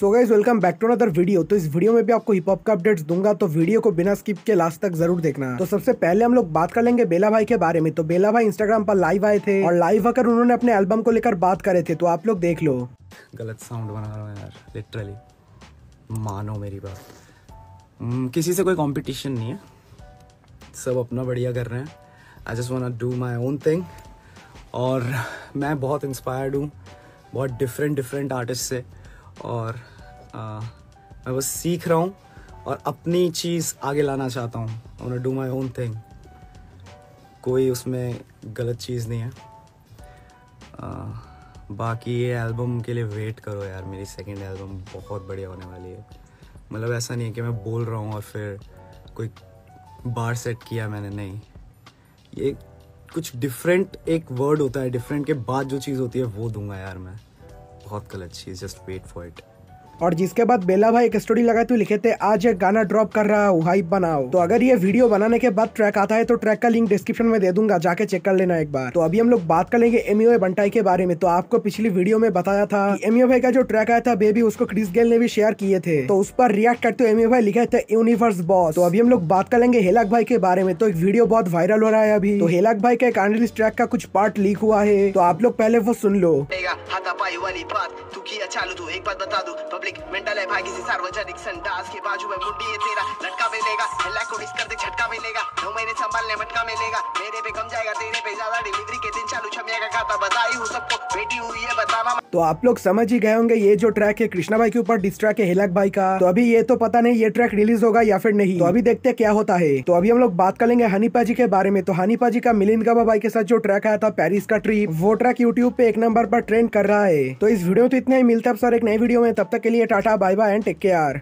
So guys welcome back to another video. तो इस video में भी आपको हिप हॉप का अपडेट्स दूंगा, तो वीडियो को बिना स्किप के लास्ट तक जरूर देखना। तो सबसे पहले हम लोग बात कर लेंगे बेला भाई के बारे में। तो बेला भाई इंस्टाग्राम पर लाइव आए थे और लाइव आकर उन्होंने अपने एल्बम को लेकर बात करे थे, तो आप लोग देख लो। गलत साउंड बना रहा हूँ यार, लिटरली मानो मेरी बात। किसी से कोई कॉम्पिटिशन नहीं है, सब अपना बढ़िया कर रहे हैं। I just want to do my own thing और मैं बहुत इंस्पायर्ड हूँ बहुत डिफरेंट आर्टिस्ट से, और मैं बस सीख रहा हूँ और अपनी चीज़ आगे लाना चाहता हूँ। I want to do my own thing, कोई उसमें गलत चीज़ नहीं है। बाकी ये एल्बम के लिए वेट करो यार, मेरी सेकंड एल्बम बहुत बढ़िया होने वाली है। मतलब ऐसा नहीं है कि मैं बोल रहा हूँ और फिर कोई बार सेट किया मैंने, नहीं। ये कुछ डिफरेंट एक वर्ड होता है, डिफरेंट के बाद जो चीज़ होती है वो दूंगा यार मैं, बहुत गलत चीज़। Just wait for it. और जिसके बाद बेला भाई एक स्टोरी लगाए तो लिखे थे, आज एक गाना ड्रॉप कर रहा हूँ हाइप बनाओ। तो अगर ये वीडियो बनाने के बाद ट्रैक आता है तो ट्रैक का लिंक डिस्क्रिप्शन में दे दूंगा, जाके चेक कर लेना एक बार। तो अभी हम लोग बात कर लेंगे एमयू बंटाई के बारे में। तो आपको पिछली वीडियो में बताया था एमयू भाई का जो ट्रैक आया था बेबी, उसको क्रिस गेल ने भी शेयर किए थे, तो उस पर रिएक्ट करते हुए एमयू भाई लिखे थे यूनिवर्स बॉस। तो अभी हम लोग बात कर लेंगे हेलक भाई के बारे में। तो एक वीडियो बहुत वायरल हो रहा है अभी, तो हेलक भाई का एक अनरिलीज ट्रैक का कुछ पार्ट लीक हुआ है, तो आप लोग पहले वो सुन लो। मेंटल है भाई किसी सार्वजनिक संडास के बाजू में मुंडी है तेरा लटका मिलेगा, हेलक को डिस कर दे झटका मिलेगा, 2 महीने संभालने मटका मिलेगा, मेरे पे कम जाएगा तेरे पे ज्यादा, डिलीवरी के दिन चालू छमिया का खाता बताई हूं सबको बेटी हुई है बतावा। तो आप लोग समझ ही गए होंगे ये जो ट्रैक है कृष्णा भाई के ऊपर डिस ट्रैक है हेलक भाई का। तो अभी ये तो पता नहीं ये ट्रैक रिलीज होगा या फिर नहीं, तो अभी देखते क्या होता है। तो अभी हम लोग बात कर लेंगे हनी पाजी के बारे में। तो हनी पाजी का मिलिंद गाबा भाई के साथ जो ट्रैक आया था पेरिस का ट्रिप, वो ट्रैक यूट्यूब पे 1 नंबर पर ट्रेंड कर रहा है। तो इस वीडियो में तो इतना ही, मिलता है एक नई वीडियो में, तब तक के लिए tata bye bye and take care.